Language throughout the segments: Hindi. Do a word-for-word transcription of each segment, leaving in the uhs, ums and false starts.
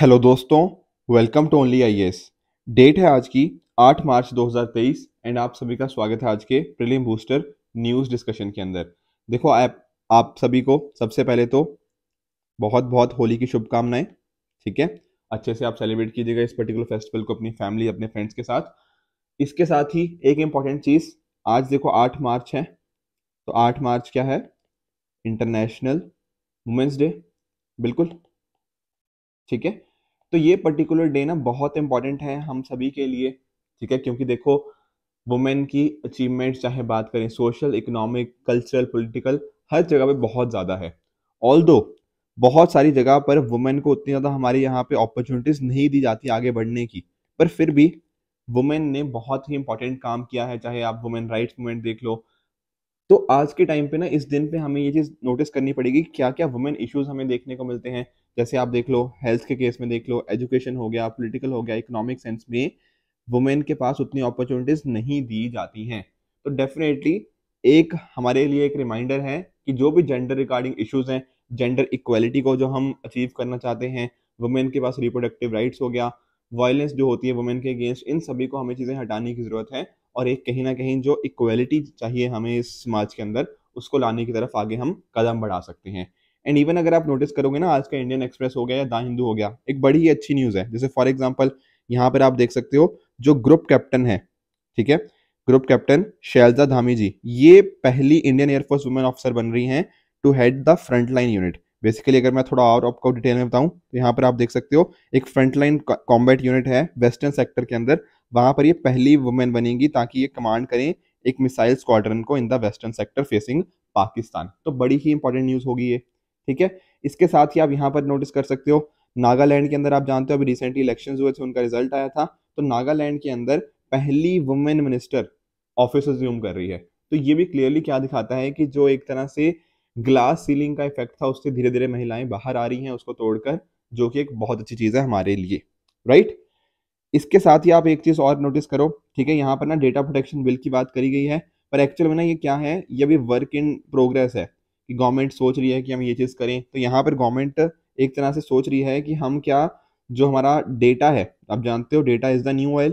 हेलो दोस्तों, welcome to only I A S. Date है आज की आठ मार्च दो हज़ार तेईस एंड आप सभी का स्वागत है आज के प्रीलिम बूस्टर न्यूज़ डिस्कशन के अंदर। देखो आप आप सभी को सबसे पहले तो बहुत बहुत होली की शुभकामनाएं। ठीक है, अच्छे से आप सेलिब्रेट कीजिएगा इस पर्टिकुलर फेस्टिवल को अपनी फैमिली अपने फ्रेंड्स के साथ। इसके साथ ही एक इम्पॉर्टेंट चीज़, आज देखो आठ मार्च है तो आठ मार्च क्या है? International women's day. बिल्कुल ठीक है, तो ये पर्टिकुलर डे ना बहुत इंपॉर्टेंट है हम सभी के लिए। ठीक है, क्योंकि देखो वुमेन की अचीवमेंट्स चाहे बात करें सोशल, इकोनॉमिक, कल्चरल, पॉलिटिकल, हर जगह पे बहुत ज़्यादा है। ऑल्दो बहुत सारी जगह पर वुमेन को उतनी ज़्यादा हमारे यहाँ पे अपॉर्चुनिटीज़ नहीं दी जाती आगे बढ़ने की, पर फिर भी वुमेन ने बहुत ही इंपॉर्टेंट काम किया है। चाहे आप वुमेन राइट्स मूवमेंट देख लो, तो आज के टाइम पे ना इस दिन पे हमें ये चीज़ नोटिस करनी पड़ेगी क्या क्या वुमेन इश्यूज हमें देखने को मिलते हैं। जैसे आप देख लो हेल्थ के केस में देख लो, एजुकेशन हो गया, पॉलिटिकल हो गया, इकोनॉमिक सेंस में वुमेन के पास उतनी अपॉर्चुनिटीज नहीं दी जाती हैं। तो डेफिनेटली एक हमारे लिए एक रिमाइंडर है कि जो भी जेंडर रिगार्डिंग इशूज़ हैं, जेंडर इक्वालिटी को जो हम अचीव करना चाहते हैं, वुमेन के पास रिप्रोडक्टिव राइट्स हो गया, वायलेंस जो होती है वुमेन के अगेंस्ट, इन सभी को हमें चीज़ें हटाने की ज़रूरत है और एक कहीं ना कहीं जो इक्वलिटी चाहिए हमें इस समाज के अंदर, उसको लाने की तरफ आगे हम कदम बढ़ा सकते हैं। एंड इवन अगर आप नोटिस करोगे ना, आज का इंडियन एक्सप्रेस हो गया या द हिंदू हो गया, एक बड़ी ही अच्छी न्यूज़ है। जैसे फॉर एग्जांपल यहाँ पर आप देख सकते हो जो ग्रुप कैप्टन है, ठीक है, ग्रुप कैप्टन शैलजा धामी जी, ये पहली इंडियन एयरफोर्स वुमेन ऑफिसर बन रही हैं to head the front line unit. Basically अगर मैं थोड़ा और आपको डिटेल में बताऊँ तो यहाँ पर आप देख सकते हो एक फ्रंट लाइन कॉम्बैट यूनिट है वेस्टर्न सेक्टर के अंदर, वहाँ पर ये पहली वुमेन बनेंगी ताकि ये कमांड करें एक मिसाइल स्क्वाड्रन को in the western sector facing Pakistan. तो बड़ी ही इंपॉर्टेंट न्यूज़ होगी ये। ठीक है, इसके साथ ही आप यहाँ पर नोटिस कर सकते हो नागालैंड के अंदर, आप जानते हो अभी रिसेंटली इलेक्शंस हुए थे, उनका रिजल्ट आया था, तो नागालैंड के अंदर पहली वुमेन मिनिस्टर ऑफिस रिज्यूम कर रही है। तो ये भी क्लियरली क्या दिखाता है कि जो एक तरह से ग्लास सीलिंग का इफेक्ट था, उससे धीरे धीरे महिलाएं बाहर आ रही हैं उसको तोड़कर, जो कि एक बहुत अच्छी चीज़ है हमारे लिए, राइट। इसके साथ ही आप एक चीज़ और नोटिस करो, ठीक है, यहाँ पर ना डेटा प्रोटेक्शन बिल की बात करी गई है, पर एक्चुअल में ना ये क्या है, ये अभी वर्क इन प्रोग्रेस है कि गवर्नमेंट सोच रही है कि हम ये चीज़ करें। तो यहाँ पर गवर्नमेंट एक तरह से सोच रही है कि हम क्या, जो हमारा डेटा है, आप जानते हो data is the new oil,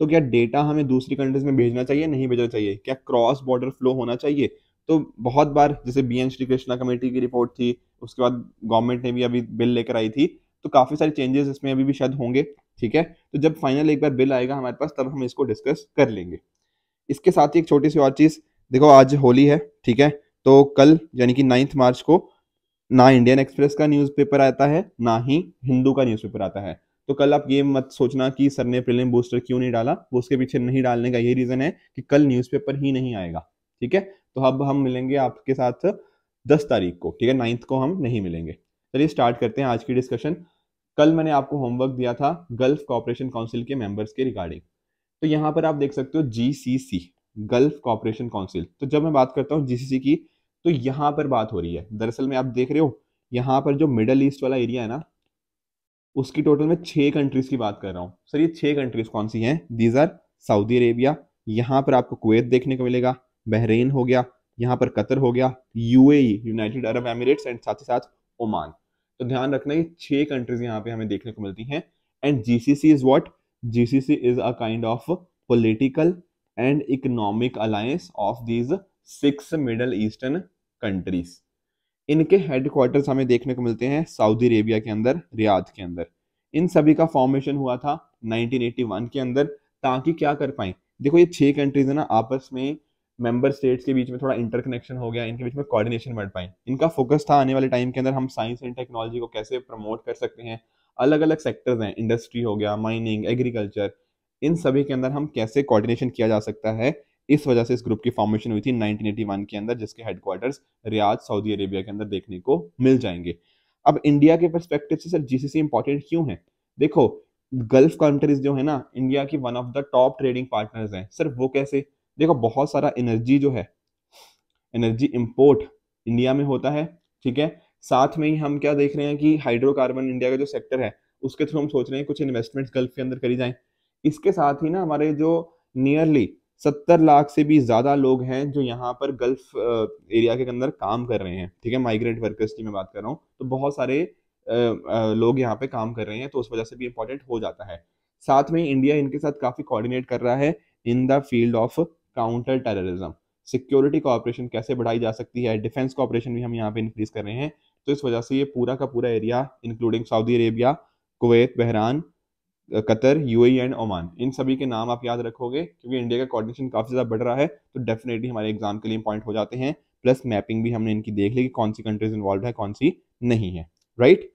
तो क्या डेटा हमें दूसरी कंट्रीज में भेजना चाहिए नहीं भेजना चाहिए, क्या क्रॉस बॉर्डर फ्लो होना चाहिए। तो बहुत बार जैसे B N Sri Krishna committee की रिपोर्ट थी, उसके बाद गवर्नमेंट ने भी अभी बिल लेकर आई थी, तो काफ़ी सारे चेंजेस इसमें अभी भी शायद होंगे। ठीक है, तो जब फाइनल एक बार बिल आएगा हमारे पास तब हम इसको डिस्कस कर लेंगे। इसके साथ ही एक छोटी सी और चीज़, देखो आज होली है, ठीक है, तो कल यानी कि नाइन्थ मार्च को ना इंडियन एक्सप्रेस का न्यूज़पेपर आता है ना ही हिंदू का न्यूज़पेपर आता है। तो कल आप ये मत सोचना कि सर ने प्रीलिम बूस्टर क्यों नहीं डाला, वो उसके पीछे नहीं डालने का यही रीज़न है कि कल न्यूज़पेपर ही नहीं आएगा। ठीक है, तो अब हम मिलेंगे आपके साथ दस तारीख को, ठीक है, नाइन्थ को हम नहीं मिलेंगे। चलिए स्टार्ट करते हैं आज की डिस्कशन। कल मैंने आपको होमवर्क दिया था गल्फ कॉपरेशन काउंसिल के मेंबर्स के रिगार्डिंग, तो यहाँ पर आप देख सकते हो G C C, Gulf corporation Council. तो जब मैं बात करता हूँ जी सी सी की, तो यहाँ पर बात हो रही है, दरअसल में आप देख रहे हो यहाँ पर जो मिडल ईस्ट वाला एरिया है ना, उसकी टोटल में छः कंट्रीज़ की बात कर रहा हूँ। सर ये छः कंट्रीज़ कौन सी हैं? दीज आर सऊदी अरेबिया, यहाँ पर आपको कुवैत देखने को मिलेगा, बहरीन हो गया, यहाँ पर कतर हो गया, U A E United Arab Emirates and साथ ही साथ ओमान। तो ध्यान रखना ये छह कंट्रीज यहाँ पे हमें देखने को मिलती हैं। And GCC is what? GCC is a kind of political and economic alliance of these six Middle Eastern countries. इनके हेडक्वार्टर्स हमें देखने को मिलते हैं सऊदी अरेबिया के अंदर, रियाद के अंदर। इन सभी का फॉर्मेशन हुआ था नाइनटीन एटी वन के अंदर, ताकि क्या कर पाए, देखो ये छह कंट्रीज है ना, आपस में मेंबर स्टेट्स के बीच में थोड़ा इंटरकनेक्शन हो गया, इनके बीच में कोऑर्डिनेशन बढ़ पाई। इनका फोकस था आने वाले टाइम के अंदर हम साइंस एंड टेक्नोलॉजी को कैसे प्रमोट कर सकते हैं, अलग अलग सेक्टर्स हैं, इंडस्ट्री हो गया, माइनिंग, एग्रीकल्चर, इन सभी के अंदर हम कैसे कोऑर्डिनेशन किया जा सकता है। इस वजह से इस ग्रुप की फॉर्मेशन हुई थी नाइनटीन एटी वन के अंदर, जिसके हेडक्वार्टर्स रियाद सऊदी अरेबिया के अंदर देखने को मिल जाएंगे। अब इंडिया के परस्पेक्टिव से सर जी सी सी इंपॉर्टेंट क्यों है? देखो गल्फ कंट्रीज जो है ना, इंडिया की one of the top trading partners हैं। सर वो कैसे? देखो बहुत सारा एनर्जी जो है, एनर्जी इंपोर्ट इंडिया में होता है, ठीक है, साथ में ही हम क्या देख रहे हैं कि हाइड्रोकार्बन इंडिया का जो सेक्टर है उसके थ्रू हम सोच रहे हैं कुछ इन्वेस्टमेंट्स गल्फ के अंदर करी जाएं। इसके साथ ही ना हमारे जो नियरली सत्तर लाख से भी ज़्यादा लोग हैं जो यहाँ पर गल्फ एरिया के अंदर काम कर रहे हैं, ठीक है, माइग्रेंट वर्कर्स की मैं बात कर रहा हूँ। तो बहुत सारे लोग यहाँ पे काम कर रहे हैं, तो उस वजह से भी इम्पोर्टेंट हो जाता है। साथ में इंडिया इनके साथ काफी कोऑर्डिनेट कर रहा है in the field of counter terrorism. Security cooperation कैसे बढ़ाई जा सकती है, डिफेंस कोऑपरेशन भी हम यहाँ पे इंक्रीज कर रहे हैं, तो इस वजह से ये पूरा का पूरा area including Saudi Arabia, Kuwait, Bahrain, Qatar, UAE and Oman, इन सभी के नाम आप याद रखोगे क्योंकि इंडिया का कोऑर्डिनेशन काफी ज्यादा बढ़ रहा है, तो डेफिनेटली हमारे एग्जाम के लिए इंपॉर्टेंट हो जाते हैं। प्लस मैपिंग भी हमने इनकी देख ली कि कौन सी कंट्रीज इन्वॉल्व है कौन सी नहीं है, राइट right?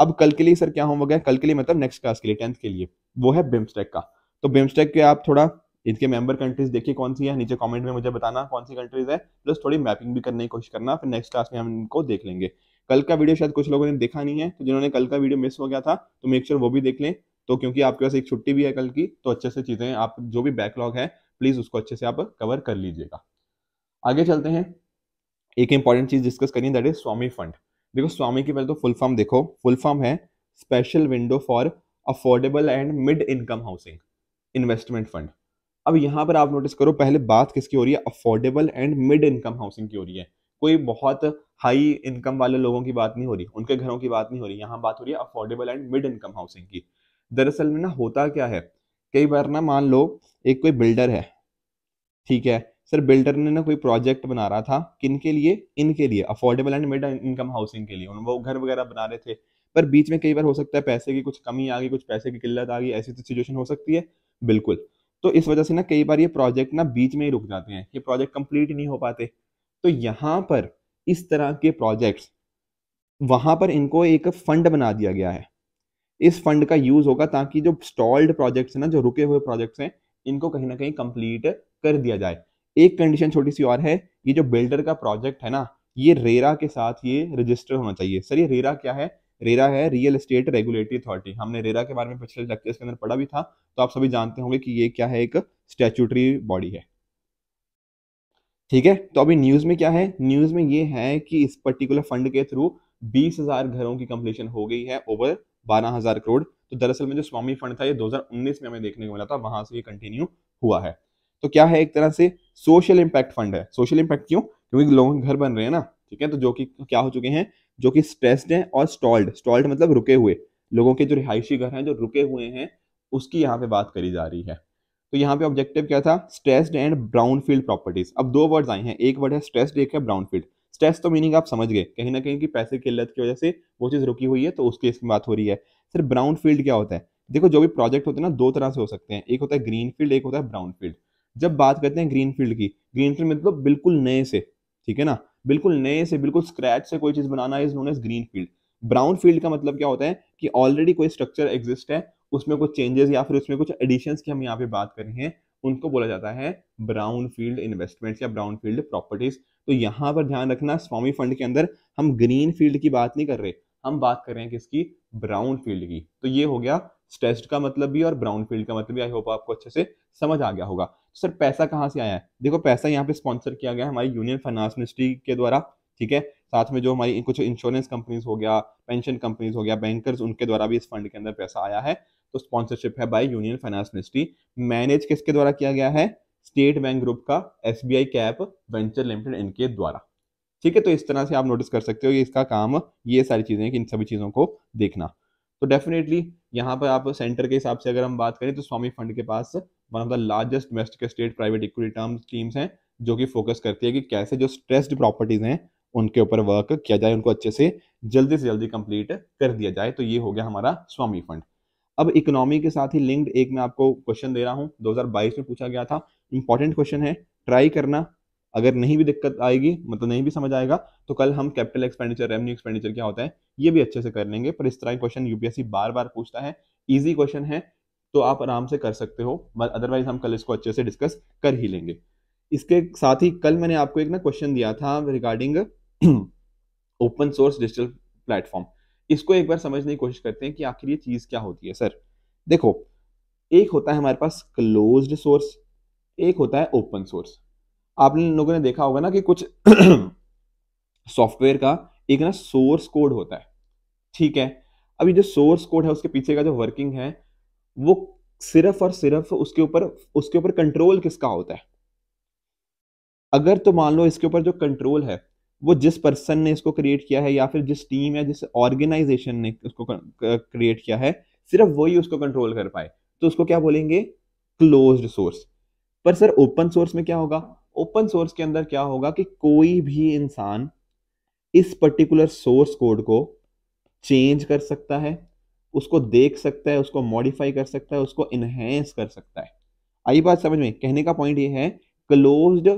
अब कल के लिए सर क्या होमवर्क है? कल के लिए मतलब नेक्स्ट क्लास के लिए टेंथ के लिए वो है बिम्स्टेक का। तो बिम्स्टेक के आप थोड़ा इनके मेंबर कंट्रीज देखिए कौन सी है, नीचे कमेंट में मुझे बताना कौन सी कंट्रीज है, प्लस थोड़ी मैपिंग भी करने की कोशिश करना, फिर नेक्स्ट क्लास में हम इनको देख लेंगे। कल का वीडियो शायद कुछ लोगों ने देखा नहीं है, तो जिन्होंने कल का वीडियो मिस हो गया था तो मेक श्योर वो भी देख लें, तो क्योंकि आपके पास एक छुट्टी भी है कल की, तो अच्छे से चीजें आप जो भी बैकलॉग है प्लीज उसको अच्छे से आप कवर कर लीजिएगा। आगे चलते हैं, एक इंपॉर्टेंट चीज डिस्कस करनी है, दैट इज स्वामी फंड। देखो स्वामी की पहले तो फुल फॉर्म देखो, फुल फॉर्म है special window for affordable and mid income housing investment fund. अब यहाँ पर आप नोटिस करो पहले बात किसकी हो रही है, affordable and mid income housing की हो रही है, कोई बहुत हाई इनकम वाले लोगों की बात नहीं हो रही, उनके घरों की बात नहीं हो रही, यहाँ बात हो रही है affordable and mid income housing की। दरअसल में ना होता क्या है, कई बार ना मान लो एक कोई बिल्डर है, ठीक है सर, बिल्डर ने ना कोई प्रोजेक्ट बना रहा था, किन के लिए, इनके लिए affordable and mid income housing के लिए, उन वो घर वगैरह बना रहे थे, पर बीच में कई बार हो सकता है पैसे की कुछ कमी आ गई, कुछ पैसे की किल्लत आ गई, ऐसी तो सिचुएशन हो सकती है बिल्कुल। तो इस वजह से ना कई बार ये प्रोजेक्ट ना बीच में ही रुक जाते हैं, ये प्रोजेक्ट कंप्लीट नहीं हो पाते, तो यहाँ पर इस तरह के प्रोजेक्ट्स वहाँ पर इनको एक फंड बना दिया गया है, इस फंड का यूज होगा ताकि जो स्टॉल्ड प्रोजेक्ट्स हैं ना, जो रुके हुए प्रोजेक्ट्स हैं, इनको कहीं ना कहीं कंप्लीट कर दिया जाए। एक कंडीशन छोटी सी और है, ये जो बिल्डर का प्रोजेक्ट है ना, ये रेरा के साथ ये रजिस्टर होना चाहिए। सर ये रेरा क्या है? रेरा है रियल एस्टेट रेगुलेटरी अथॉरिटी। हमने रेरा के बारे में पिछले लेक्चर्स के अंदर पढ़ा भी था, तो आप सभी जानते होंगे कि ये क्या है, एक स्टैट्यूटरी बॉडी है, ठीक है। तो अभी न्यूज में क्या है, न्यूज में ये है कि इस पर्टिकुलर फंड के थ्रू बीस हजार घरों की कंप्लीशन हो गई है ओवर बारह हजार करोड़। तो दरअसल में जो स्वामी फंड था ये दो हजार उन्नीस में हमें देखने को मिला था, वहां से ये कंटिन्यू हुआ है। तो क्या है, एक तरह से सोशल इम्पैक्ट फंड है। सोशल इम्पैक्ट क्यों? क्योंकि लोगों के घर बन रहे हैं ना, ठीक है, तो जो कि क्या हो चुके हैं, जो कि स्ट्रेस्ड हैं और स्टॉल्ड, स्टॉल्ड मतलब रुके हुए, लोगों के जो रिहायशी घर हैं जो रुके हुए हैं उसकी यहाँ पे बात करी जा रही है। तो यहाँ पे ऑब्जेक्टिव क्या था, stressed and brown field properties. अब दो वर्ड्स आए हैं, एक वर्ड है स्ट्रेस्ड, एक है ब्राउन फील्ड। स्ट्रेस तो मीनिंग आप समझ गए, कहीं ना कहीं कि पैसे की किल्लत की वजह से वो चीज़ रुकी हुई है, तो उसकी इसमें बात हो रही है। सर ब्राउन फील्ड क्या होता है? देखो जो भी प्रोजेक्ट होते हैं ना, दो तरह से हो सकते हैं, एक होता है ग्रीन फील्ड, एक होता है ब्राउन फील्ड। जब बात करते हैं ग्रीन फील्ड की, ग्रीन फील्ड मतलब बिल्कुल नए से, ठीक है ना, बिल्कुल नए से, बिल्कुल स्क्रैच से कोई चीज़ बनाना is known as green field. Brown field का मतलब क्या होता है कि ऑलरेडी कोई स्ट्रक्चर एग्जिस्ट है, उसमें कुछ चेंजेस या फिर उसमें कुछ एडिशंस की हम यहाँ पे बात कर रहे हैं, उनको बोला जाता है ब्राउन फील्ड इन्वेस्टमेंट्स या ब्राउन फील्ड प्रॉपर्टीज। तो यहाँ पर ध्यान रखना, स्वामी फंड के अंदर हम ग्रीन फील्ड की बात नहीं कर रहे, हम बात कर रहे हैं किसकी, ब्राउन फील्ड की। तो ये हो गया स्ट्रेस्ड का मतलब भी और ब्राउन फील्ड का मतलब भी। आई होप आपको अच्छे से समझ आ गया होगा। सर पैसा कहाँ से आया है? देखो पैसा यहाँ पे स्पॉन्सर किया गया है हमारी यूनियन फाइनेंस मिनिस्ट्री के द्वारा, ठीक है, साथ में जो हमारी कुछ इंश्योरेंस कंपनीज हो गया, पेंशन कंपनीज हो गया, बैंकर्स, उनके द्वारा भी इस फंड के अंदर पैसा आया है। तो स्पॉन्सरशिप है by union finance ministry. Manage किसके द्वारा किया गया है? स्टेट बैंक ग्रुप का एसबीआई कैप वेंचर लिमिटेड, इनके द्वारा, ठीक है। तो इस तरह से आप नोटिस कर सकते हो, ये इसका काम, ये सारी चीजें कि इन सभी चीजों को देखना। तो डेफिनेटली यहाँ पर आप सेंटर के हिसाब से अगर हम बात करें तो स्वामी फंड के पास one of the largest domestic state private equity terms teams हैं, जो कि फोकस करती है कि कैसे जो स्ट्रेस्ड प्रॉपर्टीज हैं उनके ऊपर वर्क किया जाए, उनको अच्छे से जल्दी से जल्दी कंप्लीट कर दिया जाए। तो ये हो गया हमारा स्वामी फंड। अब इकोनॉमी के साथ ही लिंक्ड एक मैं आपको क्वेश्चन दे रहा हूँ, दो हजार बाईस में पूछा गया था, इंपॉर्टेंट क्वेश्चन है, ट्राई करना, अगर नहीं भी दिक्कत आएगी, मतलब नहीं भी समझ आएगा, तो कल हम कैपिटल एक्सपेंडिचर, रेवेन्यू एक्सपेंडिचर क्या होता है, ये भी अच्छे से कर लेंगे। पर इस तरह क्वेश्चन यूपीएससी बार बार पूछता है, ईजी क्वेश्चन है तो आप आराम से कर सकते हो, अदरवाइज हम कल इसको अच्छे से डिस्कस कर ही लेंगे। इसके साथ ही कल मैंने आपको एक ना क्वेश्चन दिया था regarding open source digital platform, इसको एक बार समझने की कोशिश करते हैं कि आखिर ये चीज क्या होती है। सर देखो, एक होता है हमारे पास क्लोज्ड सोर्स, एक होता है ओपन सोर्स। आप लोगों ने देखा होगा ना कि कुछ सॉफ्टवेयर का एक ना सोर्स कोड होता है, ठीक है। अब ये जो सोर्स कोड है उसके पीछे का जो वर्किंग है वो सिर्फ और सिर्फ उसके ऊपर उसके ऊपर कंट्रोल किसका होता है। अगर तो मान लो इसके ऊपर जो कंट्रोल है वो जिस पर्सन ने इसको क्रिएट किया है या फिर जिस टीम या जिस ऑर्गेनाइजेशन ने उसको क्रिएट किया है, सिर्फ वही उसको कंट्रोल कर पाए, तो उसको क्या बोलेंगे? Closed source. पर सर ओपन सोर्स में क्या होगा? ओपन सोर्स के अंदर क्या होगा कि कोई भी इंसान इस पर्टिकुलर सोर्स कोड को चेंज कर सकता है, उसको देख सकता है, उसको मॉडिफाई कर सकता है, उसको इनहेंस कर सकता है। आई बात समझ में? कहने का पॉइंट ये है, क्लोज्ड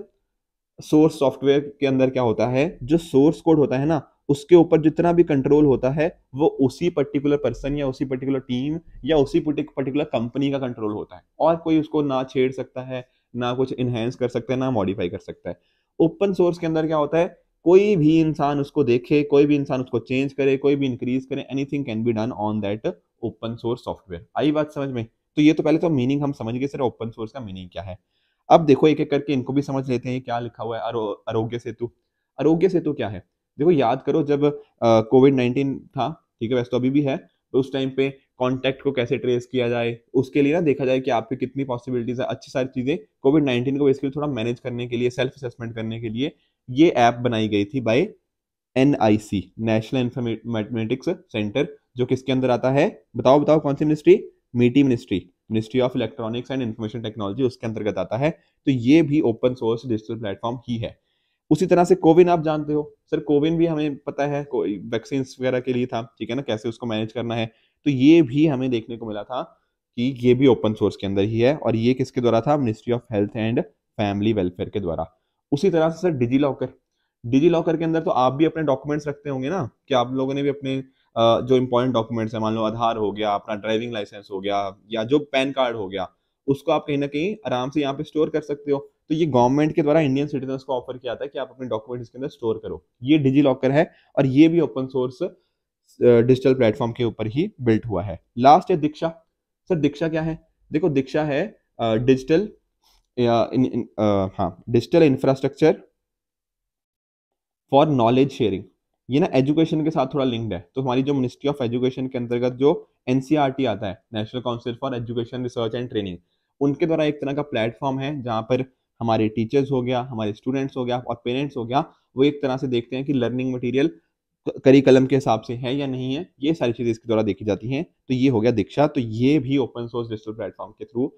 सोर्स सॉफ्टवेयर के अंदर क्या होता है, जो सोर्स कोड होता है ना, उसके ऊपर जितना भी कंट्रोल होता है वो उसी पर्टिकुलर पर्सन या उसी पर्टिकुलर टीम या उसी पर्टिकुलर कंपनी का कंट्रोल होता है, और कोई उसको ना छेड़ सकता है, ना कुछ इनहेंस कर सकता है, ना मॉडिफाई कर सकता है। ओपन सोर्स के अंदर क्या होता है, कोई भी इंसान उसको देखे, कोई भी इंसान उसको चेंज करे, कोई भी इंक्रीज करे, anything can be done on that open source software. आई बात समझ में? तो ये तो पहले तो मीनिंग हम समझ गए सर ओपन सोर्स का मीनिंग क्या है। अब देखो एक एक करके इनको भी समझ लेते हैं, क्या लिखा हुआ है। अरो, आरोग्य सेतु। आरोग्य सेतु क्या है? देखो याद करो जब कोविड नाइन्टीन था, ठीक है, वैसे तो अभी भी है, तो उस टाइम पे कॉन्टैक्ट को कैसे ट्रेस किया जाए, उसके लिए ना देखा जाए कि आपकी कितनी पॉसिबिलिटीज है, अच्छी सारी चीज़ें कोविड नाइन्टीन को बेसिकली थोड़ा मैनेज करने के लिए, सेल्फ असेसमेंट करने के लिए ये ऐप बनाई गई थी by N I C, national informatics centre, जो किसके अंदर आता है, बताओ बताओ कौन सी ministry? MeitY ministry, ministry of electronics and information technology, उसके अंतर्गत आता है। तो ये भी ओपन सोर्स डिजिटल प्लेटफॉर्म ही है। उसी तरह से कोविन आप जानते हो सर, कोविन भी हमें पता है वैक्सीन वगैरह के लिए था, ठीक है ना, कैसे उसको मैनेज करना है, तो ये भी हमें देखने को मिला था कि ये भी ओपन सोर्स के अंदर ही है, और ये किसके द्वारा था? Ministry of health and family welfare के द्वारा। उसी तरह से sir DigiLocker, DigiLocker के अंदर तो आप भी अपने डॉक्यूमेंट्स रखते होंगे ना, कि आप लोगों ने भी अपने जो इम्पोर्टेंट डॉक्यूमेंट्स है, मान लो आधार हो गया, अपना ड्राइविंग लाइसेंस हो गया, या जो पैन कार्ड हो गया, उसको आप कहीं ना कहीं आराम से यहाँ पे स्टोर कर सकते हो। तो ये गवर्नमेंट के द्वारा इंडियन सिटीजन को ऑफर किया था कि आप अपने डॉक्यूमेंट्स के अंदर स्टोर करो। ये डिजी लॉकर है, और ये भी ओपन सोर्स डिजिटल प्लेटफॉर्म के ऊपर ही बिल्ट हुआ है। लास्ट है दीक्षा। सर दीक्षा क्या है? देखो दीक्षा है डिजिटल इन, इन, आ, हाँ digital infrastructure for knowledge sharing. ये ना एजुकेशन के साथ थोड़ा लिंक्ड है, तो हमारी जो मिनिस्ट्री ऑफ एजुकेशन के अंतर्गत जो N C E R T आता है, national council for education research and training, उनके द्वारा एक तरह का प्लेटफॉर्म है जहाँ पर हमारे टीचर्स हो गया, हमारे स्टूडेंट्स हो गया और पेरेंट्स हो गया, वो एक तरह से देखते हैं कि लर्निंग मटीरियल करिकुलम के हिसाब से है या नहीं है, ये सारी चीज़ें इसके द्वारा देखी जाती हैं। तो ये हो गया दीक्षा। तो ये भी ओपन सोर्स डिजिटल प्लेटफॉर्म के थ्रू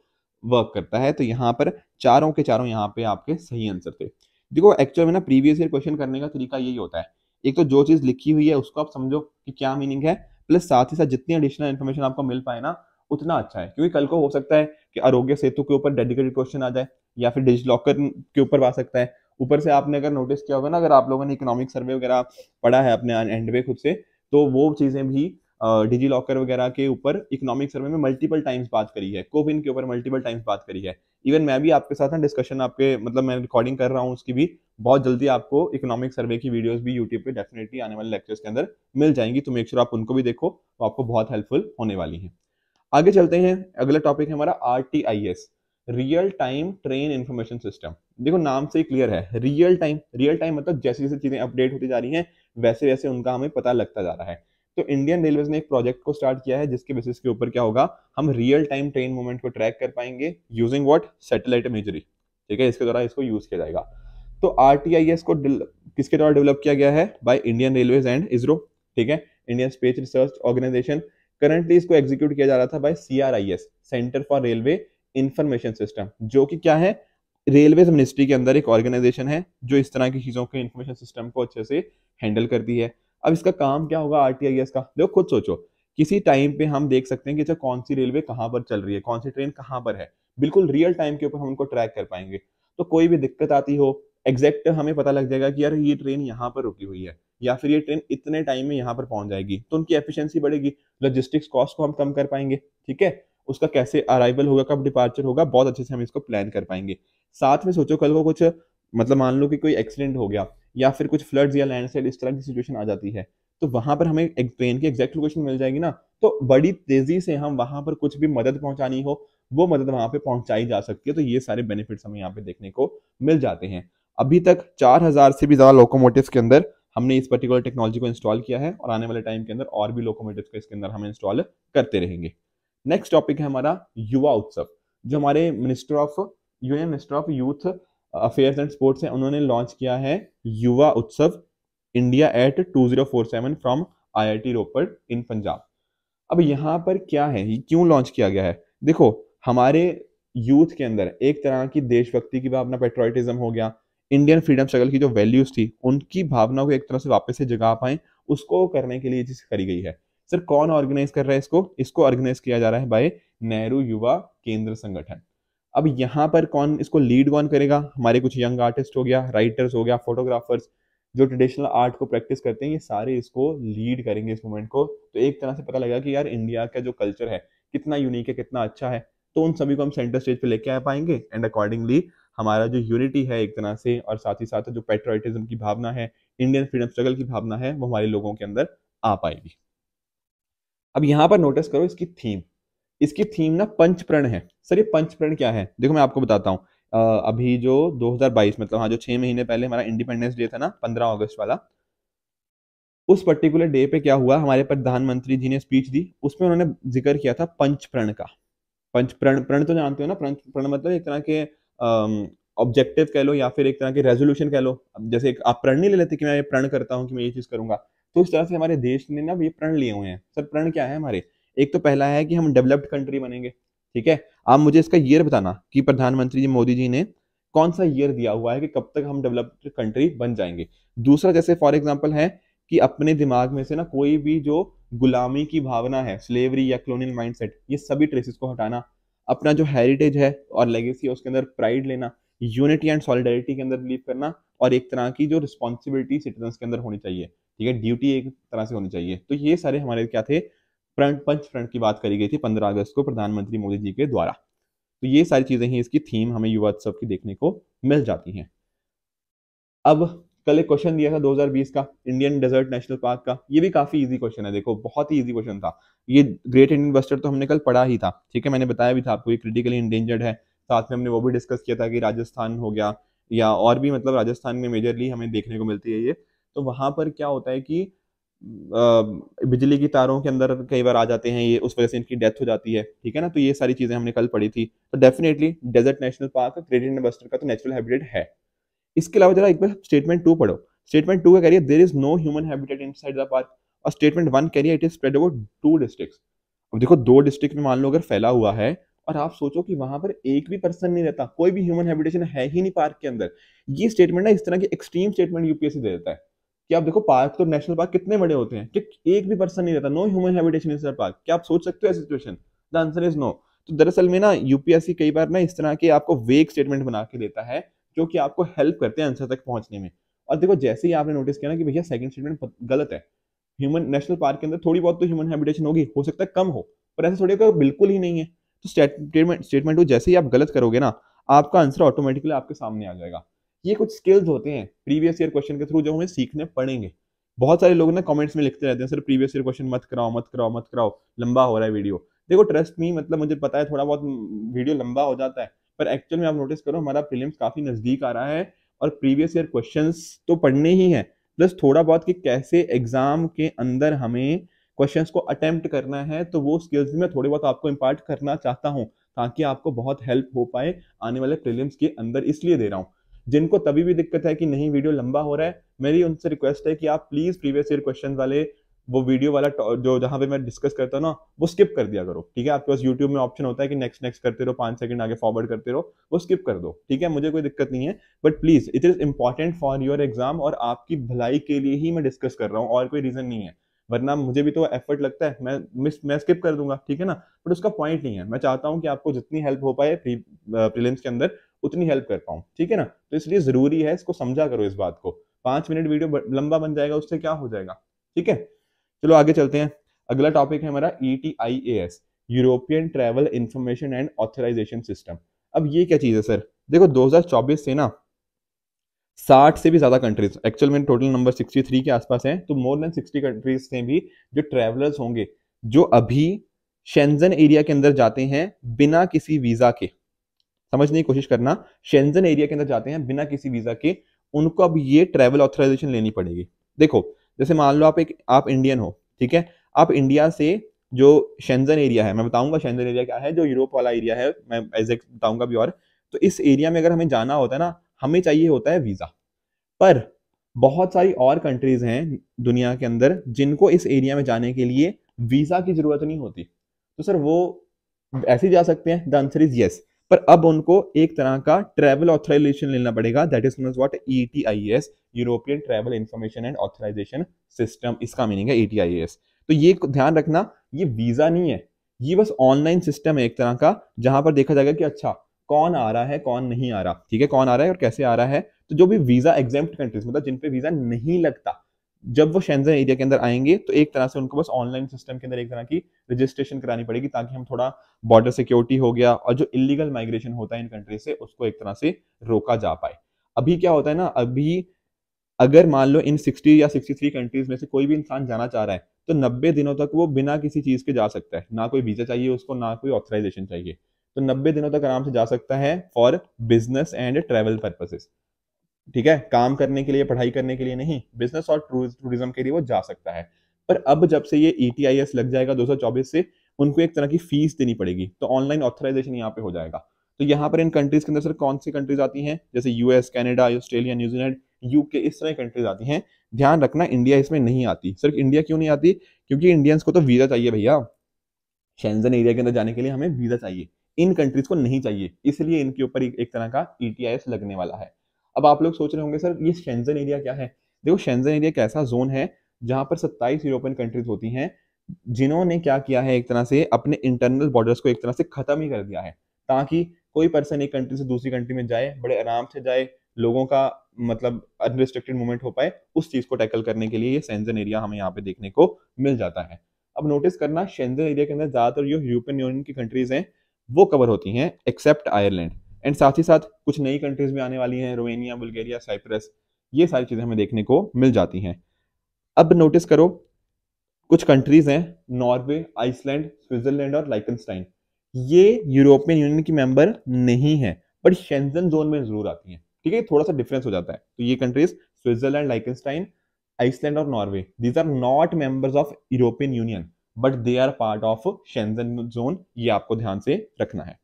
वर्क करता है। तो यहाँ पर चारों के चारों यहाँ पे आपके सही आंसर थे। देखो एक्चुअल में ना प्रीवियस ईयर क्वेश्चन करने का तरीका यही होता है, एक तो जो चीज़ लिखी हुई है उसको आप समझो कि क्या मीनिंग है, प्लस साथ ही साथ जितनी एडिशनल इन्फॉर्मेशन आपको मिल पाए ना उतना अच्छा है, क्योंकि कल को हो सकता है कि आरोग्य सेतु के ऊपर डेडिकेटेड क्वेश्चन आ जाए, या फिर डिजिलॉकर के ऊपर आ सकता है। ऊपर से आपने अगर नोटिस किया होगा ना, अगर आप लोगों ने इकोनॉमिक सर्वे वगैरह पढ़ा है अपने एंड पे खुद से, तो वो चीज़ें भी डिजी लॉकर वगैरह के ऊपर इकोनॉमिक सर्वे में मल्टीपल टाइम्स बात करी है, कोविन के ऊपर मल्टीपल टाइम्स बात करी है। इवन मैं भी आपके साथ ना डिस्कशन आपके मतलब मैं रिकॉर्डिंग कर रहा हूँ उसकी भी, बहुत जल्दी आपको इकोनॉमिक सर्वे की वीडियोस भी यूट्यूब पे डेफिनेटली आने वाले लेक्चर्स के अंदर मिल जाएंगी, तो मेक श्योर आप उनको भी देखो, तो आपको बहुत हेल्पफुल होने वाली है। आगे चलते हैं, अगला टॉपिक है हमारा R T I S, real time train information system. देखो नाम से ही क्लियर है, रियल टाइम, रियल टाइम मतलब जैसे जैसे चीज़ें अपडेट होती जा रही हैं वैसे वैसे उनका हमें पता लगता जा रहा है। तो इंडियन रेलवेज ने एक प्रोजेक्ट को स्टार्ट किया है जिसके बेसिस के ऊपर क्या होगा, हम रियल टाइम ट्रेन मूवमेंट को ट्रैक कर पाएंगे यूजिंग व्हाट, सैटेलाइट इमेजरी, ठीक है, इसके द्वारा इसको यूज किया जाएगा। तो आर टी आई एस को किसके द्वारा डेवलप किया गया है? By Indian railways and ISRO, ठीक है, Indian space research organisation. Currently इसको एग्जीक्यूट किया जा रहा था by C R I S, centre for railway information system, जो कि क्या है, रेलवेज मिनिस्ट्री के अंदर एक ऑर्गेनाइजेशन है जो इस तरह की चीज़ों के इंफॉर्मेशन सिस्टम को अच्छे से हैंडल करती है। अब इसका काम क्या होगा आर टी आई एस का? देखो खुद सोचो, किसी टाइम पे हम देख सकते हैं कि अच्छा कौन सी रेलवे कहाँ पर चल रही है, कौन सी ट्रेन कहाँ पर है, बिल्कुल रियल टाइम के ऊपर हम उनको ट्रैक कर पाएंगे। तो कोई भी दिक्कत आती हो एग्जैक्ट हमें पता लग जाएगा कि यार ये ट्रेन यहाँ पर रुकी हुई है, या फिर ये ट्रेन इतने टाइम में यहाँ पर पहुँच जाएगी, तो उनकी एफिशिएंसी बढ़ेगी, लॉजिस्टिक्स कॉस्ट को हम कम कर पाएंगे, ठीक है, उसका कैसे अराइवल होगा, कब डिपार्चर होगा, बहुत अच्छे से हम इसको प्लान कर पाएंगे। साथ में सोचो कल को कुछ मतलब मान लो कि कोई एक्सीडेंट हो गया, या फिर कुछ फ्लड्स या लैंडस्लाइड, इस तरह की सिचुएशन आ जाती है, तो वहां पर हमें एक ट्रेन की एग्जैक्ट लोकेशन मिल जाएगी ना, तो बड़ी तेजी से हम वहां पर कुछ भी मदद पहुंचानी हो वो मदद वहां पे पहुंचाई जा सकती है। तो ये सारे बेनिफिट्स हमें यहाँ पे देखने को मिल जाते हैं। अभी तक चार हज़ार से भी ज्यादा लोकोमोटिव्स के अंदर हमने इस पर्टिकुलर टेक्नोलॉजी को इंस्टॉल किया है, और आने वाले टाइम के अंदर और भी लोकोमोटिव्स को इसके अंदर हम इंस्टॉल करते रहेंगे। नेक्स्ट टॉपिक है हमारा युवा उत्सव, जो हमारे minister of union minister of youth affairs and sports हैं, उन्होंने लॉन्च किया है Yuva Utsav India at two zero four seven from I I T Ropar in Punjab. अब यहाँ पर क्या है, क्यों लॉन्च किया गया है? देखो, हमारे यूथ के अंदर एक तरह की देशभक्ति की भावना, पेट्रोटिज्म हो गया, इंडियन फ्रीडम स्ट्रगल की जो वैल्यूज थी उनकी भावना को एक तरह से वापस से जगा पाए, उसको करने के लिए चीज करी गई है। सर कौन ऑर्गेनाइज कर रहा है इसको? इसको ऑर्गेनाइज किया जा रहा है बाय नेहरू युवा केंद्र संगठन। अब यहाँ पर कौन इसको लीड कौन करेगा? हमारे कुछ यंग आर्टिस्ट हो गया, राइटर्स हो गया, फोटोग्राफर्स जो ट्रेडिशनल आर्ट को प्रैक्टिस करते हैं, ये सारे इसको लीड करेंगे इस मूवमेंट को। तो एक तरह से पता लगा कि यार इंडिया का जो कल्चर है कितना यूनिक है, कितना अच्छा है, तो उन सभी को हम सेंटर स्टेज पे लेके आ पाएंगे एंड अकॉर्डिंगली हमारा जो यूनिटी है एक तरह से और साथ ही साथ जो पेट्रियटिज्म की भावना है, इंडियन फ्रीडम स्ट्रगल की भावना है, वो हमारे लोगों के अंदर आ पाएगी। अब यहाँ पर नोटिस करो इसकी थीम, इसकी थीम ना पंच प्रण है। सर ये पंच प्रण क्या है? देखो मैं आपको बताता हूँ। अभी जो दो हज़ार बाईस मतलब हाँ जो छह महीने पहले हमारा इंडिपेंडेंस डे था ना, पंद्रह अगस्त वाला, उस पर्टिकुलर डे पे क्या हुआ, हमारे प्रधानमंत्री जी ने स्पीच दी, उसमें उन्होंने जिक्र किया था पंच प्रण का। पंच प्रण, प्रण तो जानते हो ना, प्रण प्रण मतलब एक तरह के ऑब्जेक्टिव कह लो या फिर एक तरह के रेजोल्यूशन कह लो। जैसे आप प्रण नहीं ले लेते कि मैं ये प्रण करता हूँ कि मैं ये चीज करूंगा, तो इस तरह से हमारे देश ने ना ये प्रण लिए हुए हैं। सर प्रण क्या है हमारे? एक तो पहला है कि हम डेवलप्ड कंट्री बनेंगे, ठीक है। आप मुझे इसका ईयर बताना कि प्रधानमंत्री जी मोदी जी ने कौन सा ईयर दिया हुआ है कि कब तक हम डेवलप्ड कंट्री बन जाएंगे। दूसरा जैसे फॉर एग्जांपल है कि अपने दिमाग में से ना कोई भी जो गुलामी की भावना है, स्लेवरी या कॉलोनियल माइंडसेट, ये सभी ट्रेसेस को हटाना, अपना जो हेरिटेज है और लेगेसी है उसके अंदर प्राइड लेना, यूनिटी एंड सॉलिडारिटी के अंदर बिलीव करना, और एक तरह की जो रिस्पॉन्सिबिलिटी सिटीजन के अंदर होनी चाहिए, ठीक है, ड्यूटी एक तरह से होनी चाहिए। तो ये सारे हमारे क्या थे, फ्रंट पंच फ्रंट की बात करी गई थी पंद्रह अगस्त को प्रधानमंत्री मोदी जी के द्वारा। तो ये सारी चीजें ही इसकी थीम हमें युवा उत्सव की देखने को मिल जाती हैं। अब कल एक क्वेश्चन दिया था दो हज़ार बीस का इंडियन डेजर्ट नेशनल पार्क का, ये भी काफी इजी क्वेश्चन है। देखो बहुत ही इजी क्वेश्चन था ये। ग्रेट इंडियन बस्टर्ड तो हमने कल पढ़ा ही था, ठीक है, मैंने बताया भी था आपको ये क्रिटिकली इंडेंजर्ड है। साथ में हमने वो भी डिस्कस किया था कि राजस्थान हो गया या और भी, मतलब राजस्थान में मेजरली हमें देखने को मिलती है ये। तो वहां पर क्या होता है कि बिजली की तारों के अंदर कई बार आ जाते हैं ये, उस वजह से इनकी डेथ हो जाती है, ठीक है ना। तो ये सारी चीजें हमने कल पढ़ी थी। तो definitely desert national park great Indian bustard का तो नेचुरल हैबिटेट है। इसके अलावा जरा एक बार स्टेटमेंट टू पढ़ो। स्टेटमेंट टू क्या कह रही है? There is no human habitat inside the park. और स्टेटमेंट वन कह रही है it is spread over two districts. अब देखो दो डिस्ट्रिक्ट में मान लो अगर फैला हुआ है और आप सोचो कि वहां पर एक भी पर्सन नहीं रहता, कोई भी ह्यूमन हैबिटेशन है ही नहीं पार्क के अंदर, ये स्टेटमेंट ना इस तरह की एक्सट्रीम स्टेटमेंट यूपीएससी दे देता है कि आप देखो पार्क तो नेशनल पार्क कितने बड़े होते हैं कि एक भी पर्सन नहीं रहता, no human habitation in park. क्या आप सोच सकते हो ऐसी situation? The answer is no. तो दरअसल में ना यूपीएससी कई बार ना इस तरह के आपको वेग स्टेटमेंट बना के देता है जो कि आपको हेल्प करते हैं आंसर तक पहुंचने में। और देखो जैसे ही आपने नोटिस किया ना कि भैया सेकंड स्टेटमेंट गलत है, ह्यूमन नेशनल पार्क के अंदर थोड़ी बहुत तो ह्यूमन हैबिटेशन होगी, हो सकता है कम हो, पर ऐसे थोड़ी बिल्कुल ही नहीं है। तो स्टेटमेंट स्टेटमेंट जैसे ही आप गलत करोगे ना, आपका आंसर ऑटोमेटिकली आपके सामने आ जाएगा। ये कुछ स्किल्स होते हैं प्रीवियस ईयर क्वेश्चन के थ्रू जो हमें सीखने पड़ेंगे। बहुत सारे लोग ना कमेंट्स में लिखते रहते हैं सर प्रीवियस ईयर क्वेश्चन मत कराओ मत कराओ मत कराओ, लंबा हो रहा है वीडियो। देखो ट्रस्ट मी, मतलब मुझे पता है थोड़ा बहुत वीडियो लंबा हो जाता है, पर एक्चुअल में आप नोटिस करो हमारा प्रीलिम्स काफी नजदीक आ रहा है और प्रीवियस ईयर क्वेश्चन तो पढ़ने ही है, प्लस थोड़ा बहुत कि कैसे एग्जाम के अंदर हमें क्वेश्चन को अटेम्प्ट करना है, तो वो स्किल्स भी मैं थोड़े बहुत आपको इम्पार्ट करना चाहता हूँ ताकि आपको बहुत हेल्प हो पाए आने वाले प्रीलिम्स के अंदर। इसलिए दे रहा हूँ, जिनको तभी भी दिक्कत है कि नहीं वीडियो लंबा हो रहा है, मेरी उनसे रिक्वेस्ट है कि आप प्लीज प्रीवियस ईयर क्वेश्चन वाले वो वीडियो वाला जो जहाँ पे मैं डिस्कस करता हूँ ना, वो स्किप कर दिया करो, ठीक है। आपके पास यूट्यूब में ऑप्शन होता है कि नेक्स्ट नेक्स्ट करते रहो, पांच सेकंड आगे फॉरवर्ड करते रहो, वो स्किप कर दो, ठीक है, मुझे कोई दिक्कत नहीं है, but please it is important for your exam और आपकी भलाई के लिए ही मैं डिस्कस कर रहा हूँ, और कोई रीजन नहीं है। वरना मुझे भी तो एफर्ट लगता है, मैं मिस मैं स्किप कर दूंगा, ठीक है ना, बट उसका पॉइंट नहीं है। मैं चाहता हूँ कि आपको जितनी हेल्प हो पाए प्रीलिम्स के अंदर उतनी हेल्प कर पाऊँ, ठीक है ना। तो इसलिए जरूरी है, इसको समझा करो इस बात को। पांच मिनट वीडियो लंबा बन जाएगा, उससे क्या हो जाएगा, ठीक है। चलो आगे चलते हैं। अगला टॉपिक है हमारा E T I A S, European travel information and authorisation system. अब ये क्या चीज है सर? देखो दो हज़ार चौबीस से ना साठ से भी ज्यादा कंट्रीज, एक्चुअल में टोटल नंबर तिरसठ के आसपास है, तो मोर देन साठ कंट्रीज से भी जो ट्रैवलर्स होंगे जो अभी शेंजन एरिया के अंदर जाते हैं बिना किसी वीजा के, समझने की कोशिश करना, शेंजन एरिया के अंदर जाते हैं बिना किसी वीजा के, उनको अब ये ट्रैवल ऑथराइजेशन लेनी पड़ेगी। देखो जैसे मान लो आप एक आप इंडियन हो, ठीक है, आप इंडिया से जो शेंजन एरिया है, मैं बताऊंगा शेंजन एरिया क्या है, जो यूरोप वाला एरिया है, मैं एग्जैक्ट बताऊंगा भी, और तो इस एरिया में अगर हमें जाना होता है ना, हमें चाहिए होता है वीजा, पर बहुत सारी और कंट्रीज हैं दुनिया के अंदर जिनको इस एरिया में जाने के लिए वीजा की जरूरत नहीं होती, तो सर वो ऐसे जा सकते हैं? The answer is yes. पर अब उनको एक तरह का ट्रैवल ऑथराइजेशन लेना पड़ेगा, that is known as what E T I S, European travel information and authorisation system, इसका मीनिंग है ई टी आई एस। तो ये ध्यान रखना, ये वीजा नहीं है, ये बस ऑनलाइन सिस्टम है एक तरह का, जहां पर देखा जाएगा कि अच्छा कौन आ रहा है कौन नहीं आ रहा, ठीक है, कौन आ रहा है और कैसे आ रहा है। तो जो भी वीजा एग्जेम्प्ट कंट्रीज, मतलब जिन पे वीजा नहीं लगता, जब वो शेंजन एरिया के अंदर आएंगे तो एक तरह से उनको बस ऑनलाइन सिस्टम के अंदर एक तरह की रजिस्ट्रेशन करानी पड़ेगी, ताकि हम थोड़ा बॉर्डर सिक्योरिटी हो गया और जो इलीगल माइग्रेशन होता है इन कंट्री से उसको एक तरह से रोका जा पाए। अभी क्या होता है ना, अभी अगर मान लो इन सिक्सटी या सिक्सटी थ्री कंट्रीज में से कोई भी इंसान जाना चाह रहा है तो नब्बे दिनों तक वो बिना किसी चीज के जा सकता है, ना कोई वीजा चाहिए उसको, ना कोई ऑथराइजेशन चाहिए। तो नब्बे दिनों तक आराम से जा सकता है for business and travel purposes, ठीक है, काम करने के लिए, पढ़ाई करने के लिए नहीं, बिजनेस और टूरिज्म के लिए वो जा सकता है। पर अब जब से ये ई टी आई एस लग जाएगा दो हज़ार चौबीस से, उनको एक तरह की फीस देनी पड़ेगी, तो ऑनलाइन ऑथराइजेशन यहाँ पे हो जाएगा। तो यहाँ पर इन कंट्रीज के अंदर सर कौन सी कंट्रीज आती हैं? जैसे US, Canada, Australia, New Zealand, UK, इस तरह की कंट्रीज आती हैं। ध्यान रखना, इंडिया इसमें नहीं आती। सर इंडिया क्यों नहीं आती? क्योंकि इंडियंस को तो वीजा चाहिए भैया, शेंजन एरिया के अंदर जाने के लिए हमें वीजा चाहिए, इन कंट्रीज को नहीं चाहिए, इसलिए इनके ऊपर एक तरह का ई टी आई एस लगने वाला है। अब आप लोग सोच रहे होंगे सर ये शेंजन एरिया क्या है? देखो शेंजन एरिया एक ऐसा जोन है जहां पर सत्ताईस यूरोपियन कंट्रीज होती हैं, जिन्होंने क्या किया है एक तरह से अपने इंटरनल बॉर्डर्स को एक तरह से खत्म ही कर दिया है, ताकि कोई पर्सन एक कंट्री से दूसरी कंट्री में जाए, बड़े आराम से जाए, लोगों का मतलब अनरिस्ट्रिक्टेड मूवमेंट हो पाए। उस चीज को टैकल करने के लिए ये शेंजन एरिया हमें यहाँ पे देखने को मिल जाता है। अब नोटिस करना, शेंजन एरिया के अंदर ज्यादातर जो यूरोपियन यूनियन की कंट्रीज हैं वो कवर होती हैं, एक्सेप्ट आयरलैंड, एंड साथ ही साथ कुछ नई कंट्रीज भी आने वाली हैं, रोमानिया, बुल्गारिया, साइप्रस, ये सारी चीजें हमें देखने को मिल जाती हैं। अब नोटिस करो, कुछ कंट्रीज हैं नॉर्वे, आइसलैंड, स्विट्जरलैंड और लाइकनस्टाइन, ये यूरोपियन यूनियन की मेंबर नहीं है बट शेंजन जोन में जरूर आती हैं, ठीक है, थोड़ा सा डिफरेंस हो जाता है। तो ये कंट्रीज स्विट्जरलैंड, लाइकनस्टाइन, आइसलैंड और Norway, these are not members of European union but they are part of Schengen zone, ये आपको ध्यान से रखना है।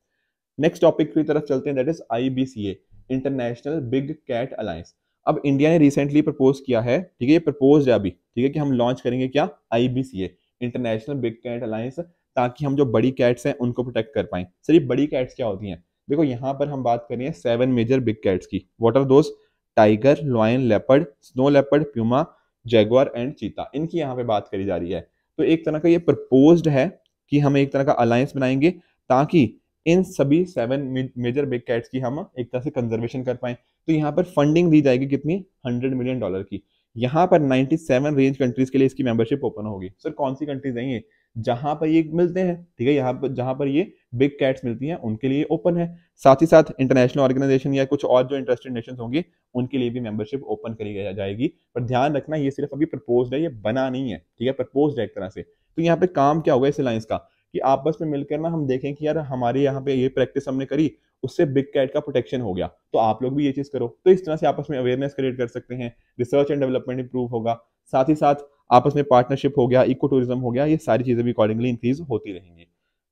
नेक्स्ट टॉपिक की तरफ चलते हैं, that is I B C A, international big cat alliance. अब इंडिया ने रिसेंटली प्रपोज किया है, ठीक है, ये प्रपोज है अभी, ठीक है, कि हम लॉन्च करेंगे क्या, I B C A, international big cat alliance, ताकि हम जो बड़ी कैट्स हैं उनको प्रोटेक्ट कर पाएं। सर ये बड़ी कैट्स क्या होती हैं? देखो यहाँ पर हम बात कर रहे हैं सेवन मेजर बिग कैट्स की। What are those? Tiger, lion, leopard, snow leopard, puma, jaguar and cheetah, इनकी यहाँ पे बात करी जा रही है। तो एक तरह का ये प्रपोज्ड है कि हम एक तरह का अलायंस बनाएंगे ताकि इन सभी सेवन मेजर बिग कैट्स की हम एक तरह से कंजर्वेशन कर पाएं। तो यहाँ पर फंडिंग दी जाएगी कितनी, हंड्रेड मिलियन डॉलर की। यहाँ पर सत्तानवे रेंज कंट्रीज के लिए इसकी मेंबरशिप ओपन होगी। सर कौन सी कंट्रीज हैं ये? जहाँ पर ये मिलते हैं, ठीक है, यहाँ पर जहाँ पर ये बिग कैट्स मिलती हैं उनके लिए ओपन है। साथ ही साथ इंटरनेशनल ऑर्गेनाइजेशन या कुछ और जो इंटरेस्टेड नेशन होंगे उनके लिए भी मेंबरशिप ओपन करी जाएगी। पर ध्यान रखना, ये सिर्फ अभी प्रपोज्ड है, ये बना नहीं है, ठीक है, प्रपोज्ड है एक तरह से। तो यहाँ पे काम क्या होगा इस अलायंस का, कि आपस में मिलकर ना हम देखें कि यार हमारे यहाँ पे ये प्रैक्टिस हमने करी, उससे बिग कैट का प्रोटेक्शन हो गया, तो आप लोग भी ये चीज करो। तो इस तरह से आपस में अवेयरनेस क्रिएट कर सकते हैं, रिसर्च एंड डेवलपमेंट इंप्रूव होगा, साथ ही साथ आपस में पार्टनरशिप हो गया, इको टूरिज्म हो गया, ये सारी चीजें भी अकॉर्डिंगली इंक्रीज होती रहेंगी।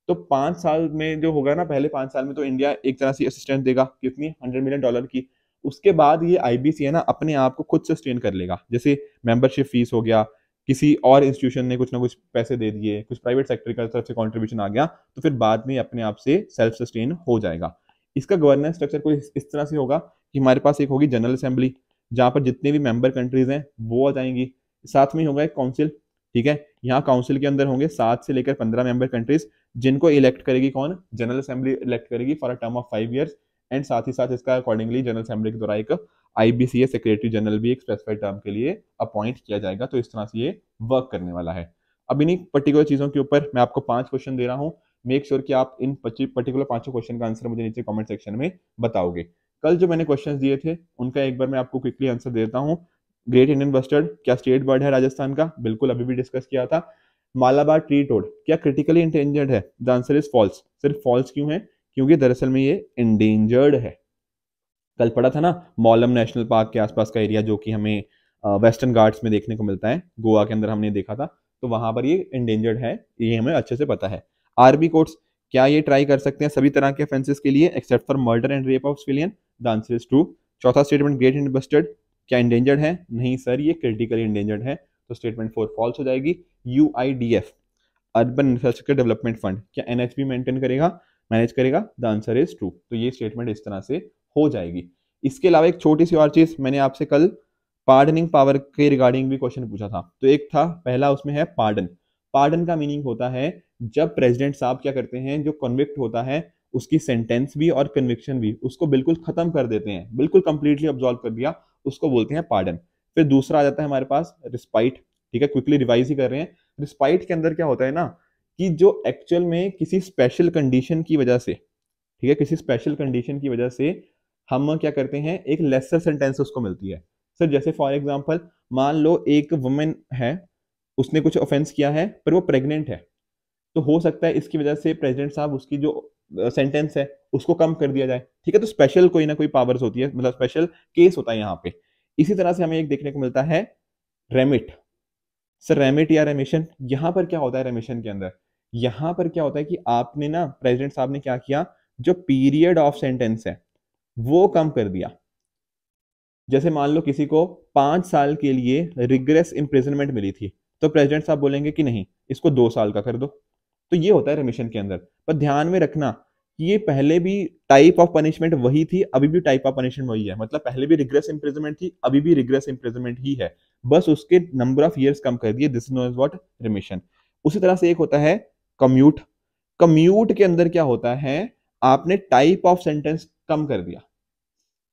तो पांच साल में जो होगा ना, पहले पांच साल में तो इंडिया एक तरह से असिस्टेंस देगा कितनी, हंड्रेड मिलियन डॉलर की। उसके बाद ये आई बी सी है ना अपने आप को खुद सस्टेन कर लेगा, जैसे मेंबरशिप फीस हो गया, किसी और इंस्टीट्यूशन ने कुछ ना कुछ पैसे दे दिए, कुछ प्राइवेट सेक्टर की तरफ से कंट्रीब्यूशन आ गया, तो फिर बाद में अपने आप से सेल्फ सस्टेन हो जाएगा। इसका गवर्नेंस स्ट्रक्चर कोई इस तरह से होगा कि हमारे पास एक होगी जनरल असेंबली, जहां पर जितने भी मेंबर कंट्रीज हैं वो आ जाएंगी, साथ में होगा एक काउंसिल, ठीक है, यहाँ काउंसिल के अंदर होंगे सात से लेकर पंद्रह मेंबर कंट्रीज, जिनको इलेक्ट करेगी कौन, जनरल असेंबली इलेक्ट करेगी for a term of five years. And साथ ही साथ इसका अकॉर्डिंगली जनरल असेंबली के द्वारा एक I B C A secretary general भी एक स्पेसिफाइड टर्म के लिए अपॉइंट किया जाएगा। तो इस तरह से ये वर्क करने वाला है। अब इन्हीं पर्टिकुलर चीजों के ऊपर मैं आपको पांच क्वेश्चन दे रहा हूँ, मेक श्योर कि आप इन पर्टिकुलर पांचों क्वेश्चन का आंसर मुझे नीचे कमेंट सेक्शन में बताओगे। कल जो मैंने क्वेश्चन दिए थे उनका एक बार मैं आपको क्विकली आंसर देता हूँ। ग्रेट इंडियन बस्टर्ड क्या स्टेट बर्ड है राजस्थान का? बिल्कुल, अभी भी डिस्कस किया था। मालाबार ट्री टोड क्या क्रिटिकली इंडेंजर्ड है? The answer is false. सिर्फ फॉल्स क्यों है? क्योंकि दरअसल में ये इंडेंजर्ड है। कल पढ़ा था ना मौलम नेशनल पार्क के आसपास का एरिया, जो कि हमें वेस्टर्न घाट्स में देखने को मिलता है, गोवा के अंदर हमने देखा था, तो वहां पर ये इंडेंजर्ड है, ये हमें अच्छे से पता है। आर्मी कोर्ट्स क्या ये ट्राई कर सकते हैं सभी तरह के ऑफेंसेस के लिए except for murder and rape of civilian? The answer is true. चौथा स्टेटमेंट ग्रेट इंडियन बस्टर्ड क्या इंडेंजर्ड है? नहीं सर, ये क्रिटिकली इंडेंजर्ड है। तो स्टेटमेंट फोर फॉल्स हो जाएगी। U I D F urban infrastructure development fund क्या एनएचपी मेंटेन करेगा, मैनेज करेगा? The answer is true. तो ये स्टेटमेंट इस तरह से हो जाएगी। इसके अलावा एक छोटी सी और चीज, मैंने आपसे कल पार्डनिंग पावर के रिगार्डिंग भी क्वेश्चन पूछा था। तो एक था पहला, उसमें है पार्डन। पार्डन का मीनिंग होता है जब प्रेसिडेंट साहब क्या करते हैं, जो कन्विक्ट होता है उसकी सेंटेंस भी और कन्विक्शन भी उसको बिल्कुल खत्म कर देते हैं, बिल्कुल कंप्लीटली अब्सॉल्व कर दिया, उसको बोलते हैं पार्डन। फिर दूसरा आ जाता है हमारे पास रिस्पाइट। ठीक है, क्विकली रिवाइज ही कर रहे हैं। रिस्पाइट के अंदर क्या होता है ना कि जो एक्चुअल में किसी स्पेशल कंडीशन की वजह से, ठीक है, किसी स्पेशल कंडीशन की वजह से हम क्या करते हैं, एक लेसर सेंटेंस उसको मिलती है। सर जैसे फॉर एग्जांपल मान लो एक वुमेन है, उसने कुछ ऑफेंस किया है पर वो प्रेग्नेंट है, तो हो सकता है इसकी वजह से प्रेसिडेंट साहब उसकी जो सेंटेंस है उसको कम कर दिया जाए। ठीक है, तो स्पेशल कोई ना कोई पावर्स होती है, मतलब स्पेशल केस होता है यहाँ पे। इसी तरह से हमें एक देखने को मिलता है रेमिट। सर रेमिट या रेमिशन, यहाँ पर क्या होता है रेमिशन के अंदर, यहाँ पर क्या होता है कि आपने ना प्रेसिडेंट साहब ने क्या किया, जो पीरियड ऑफ सेंटेंस है वो कम कर दिया। जैसे मान लो किसी को पांच साल के लिए रिग्रेस इम्प्रिजनमेंट मिली थी, तो प्रेसिडेंट साहब बोलेंगे कि नहीं इसको दो साल का कर दो। तो ये होता है रेमिशन के अंदर। पर ध्यान में रखना ये पहले भी टाइप ऑफ पनिशमेंट वही थी, अभी भी टाइप ऑफ पनिशमेंट वही है, मतलब पहले भी रिग्रेस इंप्रिजनमेंट थी, अभी भी रिग्रेस इंप्रिजनमेंट ही है, बस उसके नंबर ऑफ इयर्स कम कर दिए। This is known as what remission. उसी तरह से एक होता है कम्यूट। कम्यूट के अंदर क्या होता है, आपने टाइप ऑफ सेंटेंस कम कर दिया।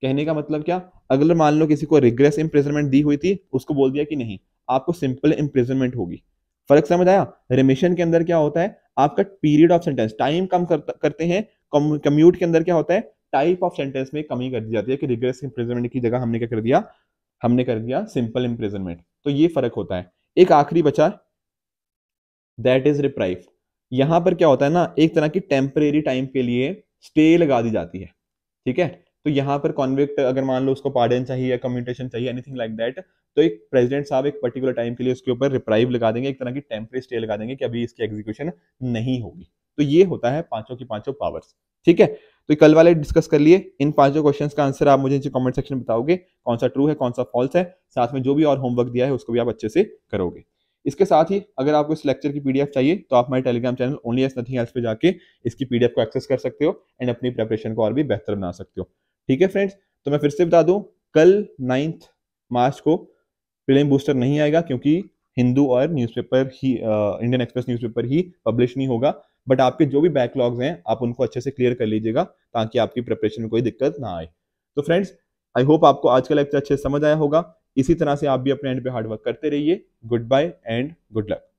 कहने का मतलब क्या, अगर मान लो किसी को रिग्रेस इंप्रिजनमेंट दी हुई थी, उसको बोल दिया कि नहीं आपको सिंपल इंप्रिजनमेंट होगी। फर्क समझ आया? रिमिशन के अंदर क्या होता है, आपका पीरियड ऑफ सेंटेंस टाइम कम करते हैं। कम्यूट के अंदर क्या होता है, टाइप ऑफ सेंटेंस में कमी कर दी जाती है कि रिग्रेस इंप्रिजनमेंट की जगह हमने क्या कर दिया, हमने कर दिया सिंपल इंप्रिजनमेंट। तो ये फर्क होता है। एक आखिरी बचा, दैट इज रिप्राइव। यहां पर क्या होता है ना, एक तरह की टेम्परेरी टाइम के लिए स्टे लगा दी जाती है। ठीक है, तो यहाँ पर कॉन्विक्ट अगर मान लो उसको पार्डन चाहिए या कम्यूटेशन चाहिए, एनीथिंग लाइक दैट, तो एक प्रेसिडेंट साहब एक पर्टिकुलर टाइम के लिए उसके ऊपर रिप्राइव लगा देंगे, एक तरह की टेम्परेरी स्टे लगा देंगे कि अभी इसकी एग्जीक्यूशन नहीं होगी। तो ये होता है पांचों की पांचों पावर्स। ठीक है, तो कल वाले डिस्कस कर लिए। इन पांचों क्वेश्चंस का आंसर आप मुझे नीचे कमेंट सेक्शन में बताओगे, कौन सा ट्रू है कौन सा फॉल्स है। साथ में जो भी और होमवर्क दिया है उसको भी आप अच्छे से करोगे। इसके साथ ही अगर आपको इस लेक्चर की पीडीएफ चाहिए तो आप हमारे Telegram channel only S nothing else पे जाके इसकी पीडीएफ को एक्सेस कर सकते हो एंड अपनी प्रेपरेशन को और भी बेहतर बना सकते हो। ठीक है फ्रेंड्स, तो मैं फिर से बता दूं, कल नाइन्थ मार्च को प्रीलिम बूस्टर नहीं आएगा, क्योंकि हिंदू और न्यूज़पेपर ही, इंडियन एक्सप्रेस न्यूज़पेपर ही पब्लिश नहीं होगा। बट आपके जो भी बैकलॉग्स हैं आप उनको अच्छे से क्लियर कर लीजिएगा, ताकि आपकी प्रिपरेशन में कोई दिक्कत ना आए। तो फ्रेंड्स, आई होप आपको आज का लेक्चर अच्छे से समझ आया होगा। इसी तरह से आप भी अपने एंड पे हार्डवर्क करते रहिए। Good bye and good luck.